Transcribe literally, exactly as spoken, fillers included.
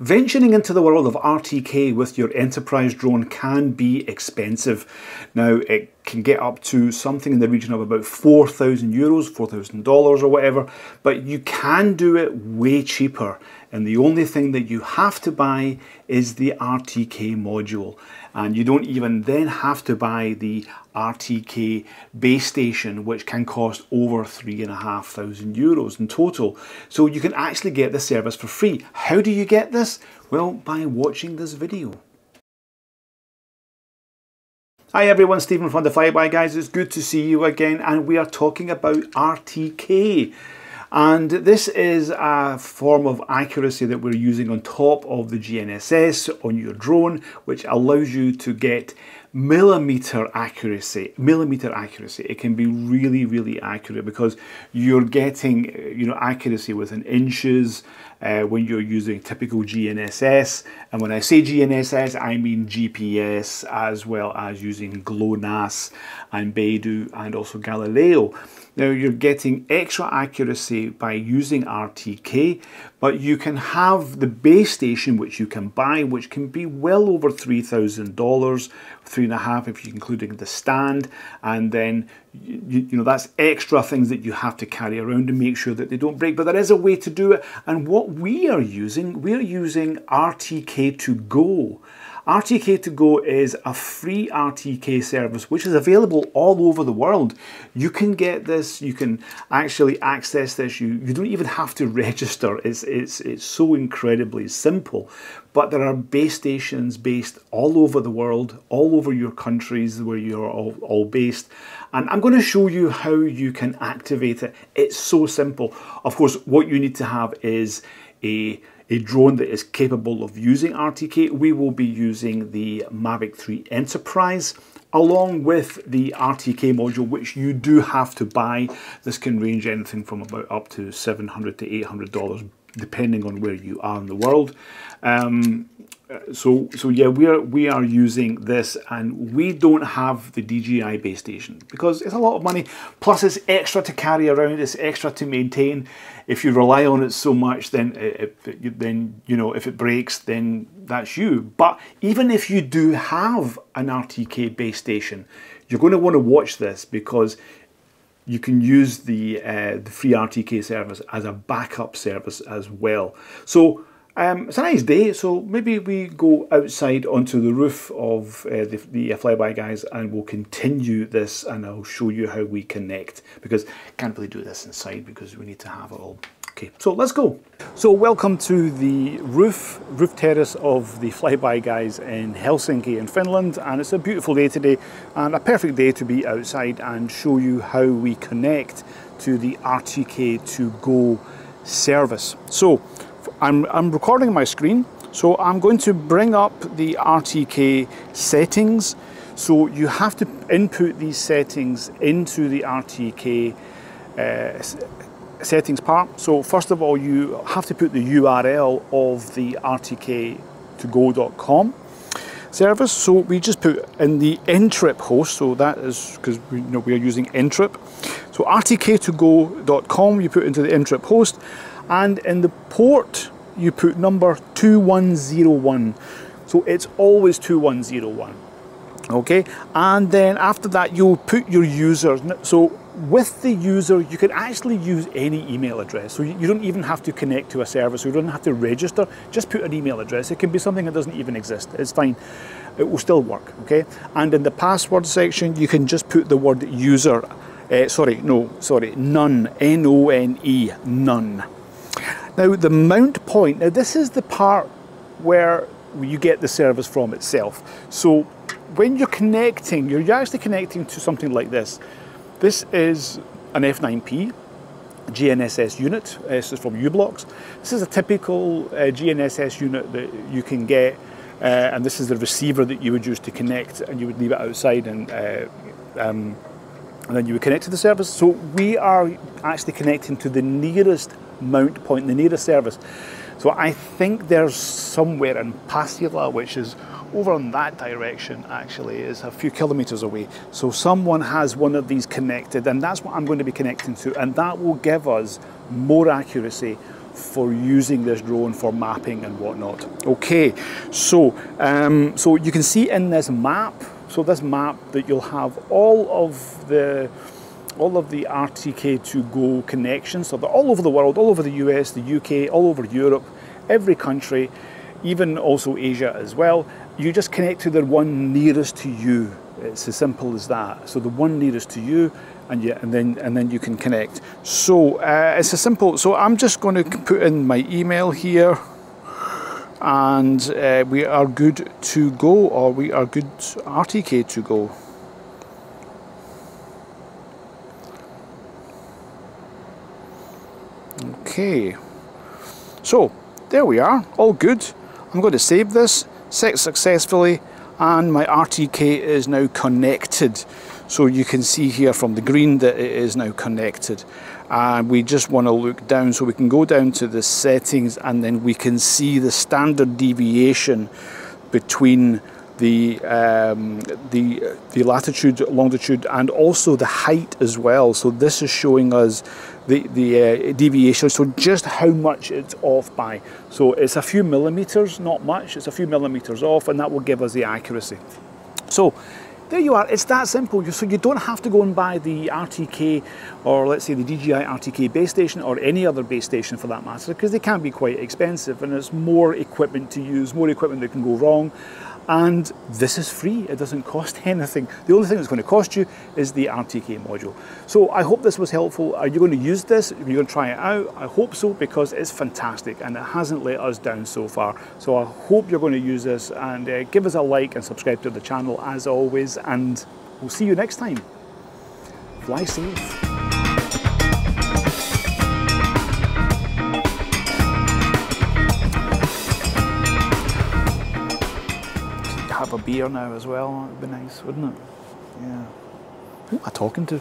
Venturing into the world of R T K with your Enterprise drone can be expensive. Now, it can get up to something in the region of about four thousand euros, four thousand dollars or whatever, but you can do it way cheaper. And the only thing that you have to buy is the R T K module. And you don't even then have to buy the R T K base station, which can cost over three and a half thousand euros in total. So you can actually get the service for free. How do you get this? Well, by watching this video. Hi everyone, Stephen from The Flyby Guys. It's good to see you again, and we are talking about R T K. And this is a form of accuracy that we're using on top of the G N S S on your drone, which allows you to get millimeter accuracy. Millimeter accuracy. It can be really, really accurate because you're getting, you know, accuracy within inches uh, when you're using typical G N S S. And when I say G N S S, I mean G P S, as well as using GLONASS and Beidou and also Galileo. Now, you're getting extra accuracy by using R T K, but you can have the base station, which you can buy, which can be well over three thousand dollars, three and a half if you're including the stand, and then you, you know, that's extra things that you have to carry around and make sure that they don't break. But there is a way to do it, and what we are using, we're using R T K to go. R T K to go is a free R T K service which is available all over the world. You can get this, you can actually access this, you, you don't even have to register. It's, it's, it's so incredibly simple. But there are base stations based all over the world, all over your countries where you're all, all based. And I'm going to show you how you can activate it. It's so simple. Of course, what you need to have is a a drone that is capable of using R T K. We will be using the Mavic three Enterprise along with the R T K module, which you do have to buy. This can range anything from about up to seven hundred to eight hundred dollars, depending on where you are in the world. Um, so, so yeah, we are, we are using this, and we don't have the D J I base station because it's a lot of money. Plus it's extra to carry around, it's extra to maintain. If you rely on it so much, then, it, it, then you know, if it breaks, then that's you. But even if you do have an R T K base station, you're going to want to watch this because you can use the, uh, the free R T K service as a backup service as well. So um, it's a nice day, so maybe we go outside onto the roof of uh, the, the Flyby Guys and we'll continue this, and I'll show you how we connect, because I can't really do this inside because we need to have it all. Okay, so let's go. So welcome to the roof, roof terrace of the Flyby Guys in Helsinki in Finland, and it's a beautiful day today and a perfect day to be outside and show you how we connect to the R T K to go service. So I'm, I'm recording my screen, so I'm going to bring up the R T K settings. So you have to input these settings into the R T K uh, settings part. So first of all, you have to put the U R L of the R T K to go dot com service. So we just put in the N trip host, so that is because we, you know, we are using N trip. So R T K to go dot com you put into the N trip host, and in the port you put number two one zero one, so it's always two one zero one. Okay, and then after that you'll put your user. So with the user, you can actually use any email address. So you don't even have to connect to a service. You don't have to register. Just put an email address. It can be something that doesn't even exist. It's fine. It will still work. Okay. And in the password section, you can just put the word user. Uh, sorry, no, sorry, none. N O N E, none. Now the mount point. Now this is the part where you get the service from itself. So when you're connecting, you're actually connecting to something like this. This is an F nine P G N S S unit. This is from U Blox. This is a typical uh, G N S S unit that you can get, uh, and this is the receiver that you would use to connect, and you would leave it outside, and uh, um, and then you would connect to the service. So we are actually connecting to the nearest mount point, the nearest service. So I think there's somewhere in Pasila, which is over in that direction, actually, is a few kilometers away. So someone has one of these connected, and that's what I'm going to be connecting to, and that will give us more accuracy for using this drone for mapping and whatnot. Okay, so um, so you can see in this map, so this map that you'll have all of the all of the R T K two Go connections, so they're all over the world, all over the U S, the U K, all over Europe, every country, even also Asia as well. You just connect to the one nearest to you. It's as simple as that. So the one nearest to you, and yeah, and then and then you can connect. So uh, it's a simple. So I'm just going to put in my email here, and uh, we are good to go, or we are good R T K to go. Okay. So there we are, all good. I'm going to save this, set successfully, and my R T K is now connected. So you can see here from the green that it is now connected. And we just want to look down, so we can go down to the settings, and then we can see the standard deviation between the um, the the latitude, longitude, and also the height as well. So this is showing us the the uh, deviation. So just how much it's off by. So it's a few millimeters, not much. It's a few millimeters off, and that will give us the accuracy. So there you are. It's that simple. So you don't have to go and buy the R T K, or let's say the D J I R T K base station, or any other base station for that matter, because they can be quite expensive, and it's more equipment to use, more equipment that can go wrong. And this is free, it doesn't cost anything. The only thing that's going to cost you is the R T K module. So I hope this was helpful. Are you going to use this? Are you going to try it out? I hope so, because it's fantastic and it hasn't let us down so far. So I hope you're going to use this, and uh, give us a like and subscribe to the channel as always, and we'll see you next time. Fly safe. Have a beer now as well, that'd be nice, wouldn't it? Yeah. Who am I talking to?